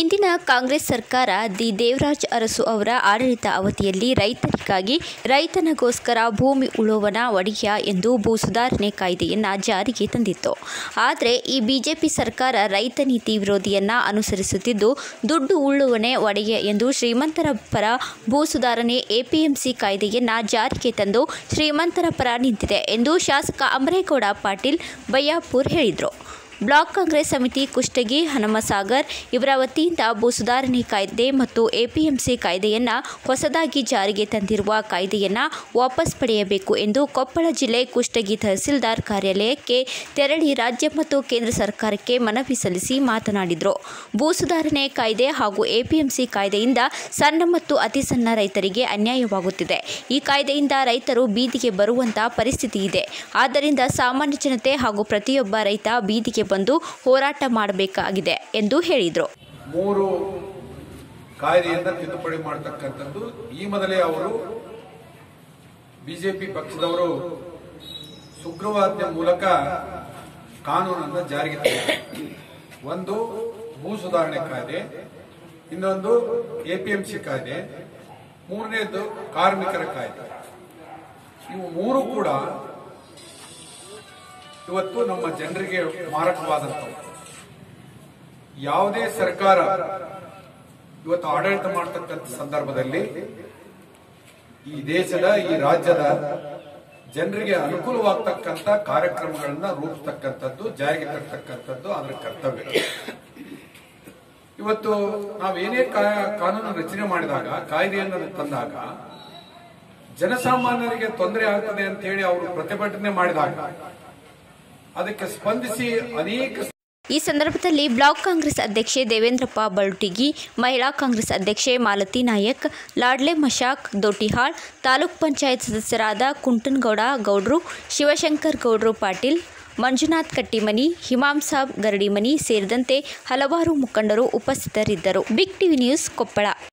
ಇಂದಿನ ಕಾಂಗ್ರೆಸ್ ಸರ್ಕಾರ ದಿ ದೇವರಾಜ್ ಅರಸು ಅವರ ಆಡಳಿತ ಅವಧಿಯಲ್ಲಿ ರೈತರಿಗಾಗಿ ರೈತನಗೋಸ್ಕರ ಭೂಮಿ ಉಳುವನ ಒಡೆಯ ಎಂದು ಭೂ ಸುಧಾರಣೆ ಕಾಯ್ದೆಯನ್ನು ಜಾರಿಗೆ ತಂದಿತ್ತು. ಆದರೆ ಈ ಬಿಜೆಪಿ ಸರ್ಕಾರ ರೈತ ನೀತಿ ವಿರೋಧಿಯನ್ನು ಅನುಸರಿಸುತ್ತಿದ್ದು ದುಡ್ಡು ಉಳುವನೆ ಒಡೆಯ ಎಂದು ಶ್ರೀಮಂತರ ಪರ ಭೂ ಸುಧಾರಣೆ ಎಪಿಎಂಸಿ ಕಾಯ್ದೆಯನ್ನು ಜಾರಿಗೆ ತಂದು ಶ್ರೀಮಂತರ ಪರ ನಿಂತಿದೆ ಎಂದು ಶಾಸಕ ಅಮರೇಗೌಡ ಪಾಟೀಲ್ ಬಯ್ಯಾಪುರ್ ಹೇಳಿದರು. ಬ್ಲಾಕ್ ಕಾಂಗ್ರೆಸ್ ಸಮಿತಿ ಕುಷ್ಟಗಿ ಹನುಮಸಾಗರ್ ಇವರ ವತಿಯಿಂದ ಭೂ ಸುಧಾರಣೆ ಕಾಯ್ದೆ ಮತ್ತು ಎಪಿಎಂಸಿ ಕಾಯ್ದೆಯನ್ನು ಹೊಸದಾಗಿ ಜಾರಿಗೆ ತಂದಿರುವ ಕಾಯ್ದೆಯನ್ನು ವಾಪಸ್ ಪಡೆಯಬೇಕು ಎಂದು ಕೊಪ್ಪಳ ಜಿಲ್ಲೆ ಕುಷ್ಟಗಿ ತಹಸೀಲ್ದಾರ್ ಕಾರ್ಯಾಲಯಕ್ಕೆ ತೆರಳಿ ರಾಜ್ಯ ಮತ್ತು ಕೇಂದ್ರ ಸರ್ಕಾರಕ್ಕೆ ಮನವಿ ಸಲ್ಲಿಸಿ ಮಾತನಾಡಿದರು. ಭೂ ಸುಧಾರಣೆ ಕಾಯ್ದೆ ಹಾಗೂ ಎಪಿಎಂಸಿ ಕಾಯ್ದೆಯಿಂದ ಸಣ್ಣ ಮತ್ತು ಅತಿ ಸಣ್ಣ ರೈತರಿಗೆ ಅನ್ಯಾಯವಾಗುತ್ತಿದೆ. ಈ ಕಾಯ್ದೆಯಿಂದ ರೈತರು ಬೀದಿಗೆ ಬರುವಂತಹ ಪರಿಸ್ಥಿತಿ ಇದೆ. ಆದ್ದರಿಂದ ಸಾಮಾನ್ಯ ಜನತೆ ಹಾಗೂ ಪ್ರತಿಯೊಬ್ಬ ರೈತ ಬೀದಿಗೆ ಬಂದು ಹೋರಾಟ ಮಾಡಬೇಕಾಗಿದೆ ಎಂದು ಹೇಳಿದರು. ಮೂರು ಕಾಯ್ದೆಯಿಂದ ತಿದ್ದುಪಡಿ ಮಾಡತಕ್ಕಂಥದ್ದು. ಈ ಮೊದಲೇ ಅವರು ಬಿಜೆಪಿ ಪಕ್ಷದವರು ಸುಗ್ರೀವಾಜ್ಞೆ ಮೂಲಕ ಕಾನೂನನ್ನು ಜಾರಿಗೆ ತಂದರು. ಒಂದು ಭೂ ಸುಧಾರಣೆ ಕಾಯ್ದೆ, ಇನ್ನೊಂದು ಎಪಿಎಂಸಿ ಕಾಯ್ದೆ, ಮೂರನೇದು ಕಾರ್ಮಿಕರ ಕಾಯ್ದೆ. ಇವು ಮೂರು ಕೂಡ ಇವತ್ತು ನಮ್ಮ ಜನರಿಗೆ ಮಾರಕವಾದಂಥವು. ಯಾವುದೇ ಸರ್ಕಾರ ಇವತ್ತು ಆಡಳಿತ ಮಾಡತಕ್ಕಂಥ ಸಂದರ್ಭದಲ್ಲಿ ಈ ದೇಶದ ಈ ರಾಜ್ಯದ ಜನರಿಗೆ ಅನುಕೂಲವಾಗತಕ್ಕಂಥ ಕಾರ್ಯಕ್ರಮಗಳನ್ನ ರೂಪಿಸತಕ್ಕಂಥದ್ದು, ಜಾರಿಗೆ ತರ್ತಕ್ಕಂಥದ್ದು ಅದರ ಕರ್ತವ್ಯ. ಇವತ್ತು ನಾವೇನೇ ಕಾನೂನು ರಚನೆ ಮಾಡಿದಾಗ, ಕಾಯ್ದೆಯನ್ನು ತಂದಾಗ ಜನಸಾಮಾನ್ಯರಿಗೆ ತೊಂದರೆ ಆಗ್ತದೆ ಅಂತ ಹೇಳಿ ಅವರು ಪ್ರತಿಭಟನೆ ಮಾಡಿದಾಗ ಅದಕ್ಕೆ ಸ್ಪಂದಿಸಿ ಅನೇಕ. ಈ ಸಂದರ್ಭದಲ್ಲಿ ಬ್ಲಾಕ್ ಕಾಂಗ್ರೆಸ್ ಅಧ್ಯಕ್ಷೆ ದೇವೇಂದ್ರ ಪ ಬಲ್ಟಿಗಿ, ಮಹಿಳಾ ಕಾಂಗ್ರೆಸ್ ಅಧ್ಯಕ್ಷೆ ಮಾಲತಿ ನಾಯಕ್, ಲಾಡ್ಲೆ ಮಶಾಕ್ ದೋಟಿಹಾಳ್, ತಾಲೂಕ್ ಪಂಚಾಯತ್ ಸದಸ್ಯರಾದ ಕುಂಟನಗೌಡ ಗೌಡರು, ಶಿವಶಂಕರ್ ಗೌಡರು ಪಾಟೀಲ್, ಮಂಜುನಾಥ್ ಕಟ್ಟಿಮನಿ, ಹಿಮಾಂಸ ಗರ್ಡಿಮನಿ ಸೇರಿದಂತೆ ಹಲವಾರು ಮುಖಂಡರು ಉಪಸ್ಥಿತರಿದ್ದರು. Big TV news Koppal.